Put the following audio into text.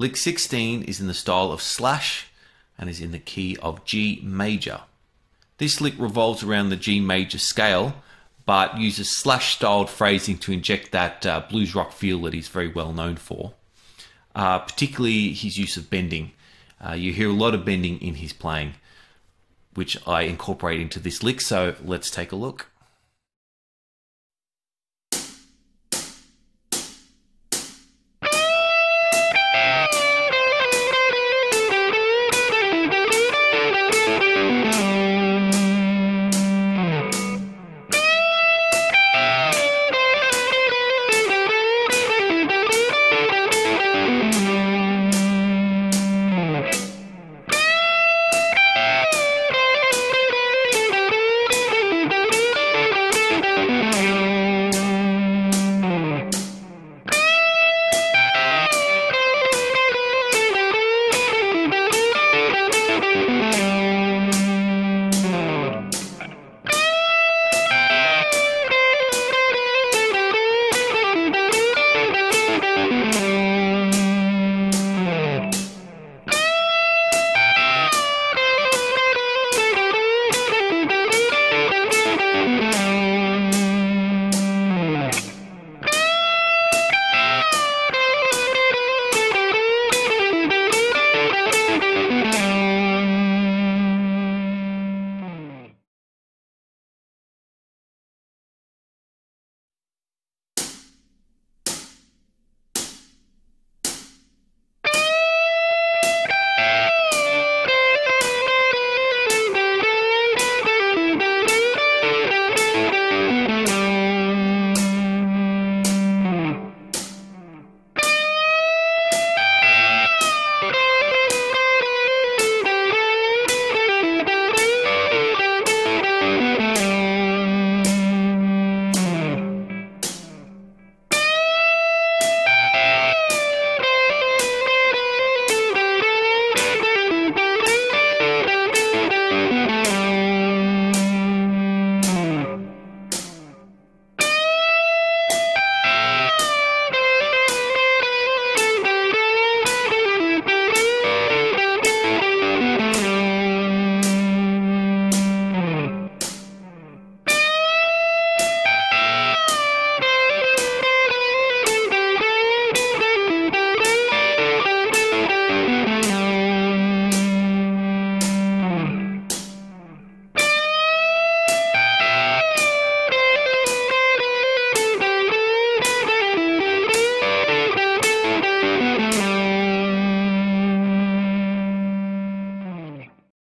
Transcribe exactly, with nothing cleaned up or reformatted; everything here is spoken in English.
Lick sixteen is in the style of Slash and is in the key of G major. This lick revolves around the G major scale, but uses Slash-styled phrasing to inject that uh, blues rock feel that he's very well known for, uh, particularly his use of bending. Uh, you hear a lot of bending in his playing, which I incorporate into this lick, so let's take a look.